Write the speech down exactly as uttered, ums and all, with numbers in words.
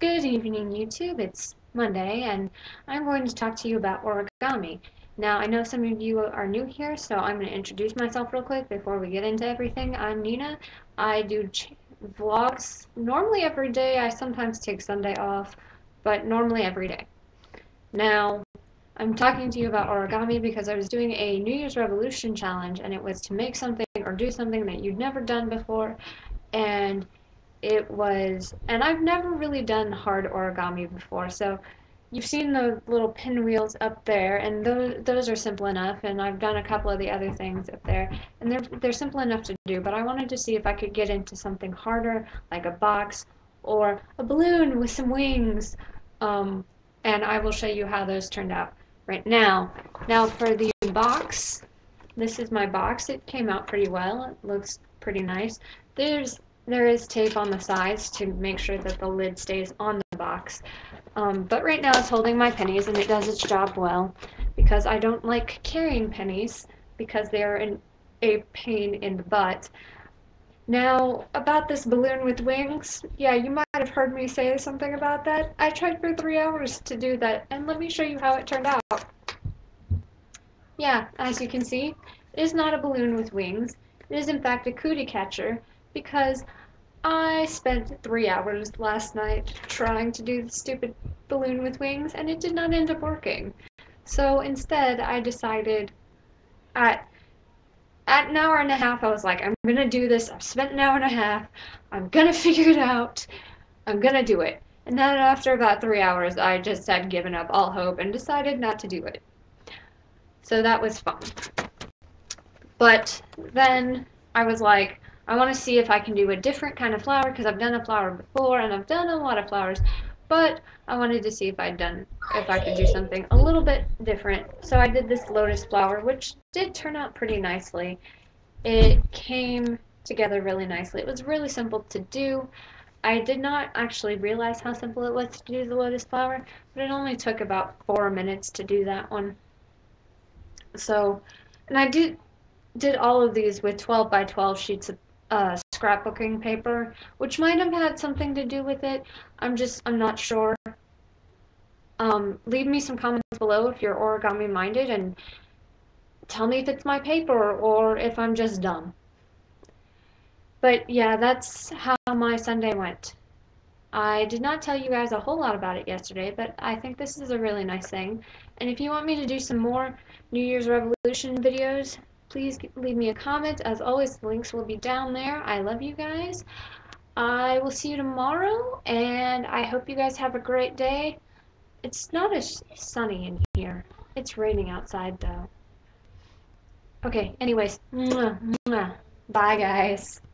Good evening, YouTube. It's Monday, and I'm going to talk to you about origami. Now, I know some of you are new here, so I'm going to introduce myself real quick before we get into everything. I'm Nina. I do ch vlogs normally every day. I sometimes take Sunday off, but normally every day. Now, I'm talking to you about origami because I was doing a New Year's Revolution challenge, and it was to make something or do something that you'd never done before, and It was, and I've never really done hard origami before, so you've seen the little pinwheels up there, and those, those are simple enough, and I've done a couple of the other things up there, and they're, they're simple enough to do, but I wanted to see if I could get into something harder, like a box, or a balloon with some wings, um, and I will show you how those turned out right now. Now for the box, this is my box. It came out pretty well. It looks pretty nice. There's There is tape on the sides to make sure that the lid stays on the box. Um, but right now it's holding my pennies, and it does its job well because I don't like carrying pennies because they are in a pain in the butt. Now, about this balloon with wings, yeah, you might have heard me say something about that. I tried for three hours to do that, and let me show you how it turned out. Yeah, as you can see, it is not a balloon with wings. It is, in fact, a cootie catcher, because I spent three hours last night trying to do the stupid balloon with wings, and it did not end up working. So instead, I decided at, at an hour and a half, I was like, I'm going to do this. I've spent an hour and a half. I'm going to figure it out. I'm going to do it. And then after about three hours, I just had given up all hope and decided not to do it. So that was fun. But then I was like, I want to see if I can do a different kind of flower, because I've done a flower before, and I've done a lot of flowers, but I wanted to see if I'd done, if I could do something a little bit different. So I did this lotus flower, which did turn out pretty nicely. It came together really nicely. It was really simple to do. I did not actually realize how simple it was to do the lotus flower, but it only took about four minutes to do that one. So, and I did did all of these with twelve by twelve sheets of Uh, scrapbooking paper, which might have had something to do with it. I'm just, I'm not sure. Um, leave me some comments below if you're origami minded, and tell me if it's my paper or if I'm just dumb. But yeah, that's how my Sunday went. I did not tell you guys a whole lot about it yesterday, but I think this is a really nice thing. And if you want me to do some more New Year's Revolution videos, please leave me a comment. As always, the links will be down there. I love you guys. I will see you tomorrow, and I hope you guys have a great day. It's not as sunny in here. It's raining outside, though. Okay, anyways. Mwah, mwah. Bye, guys.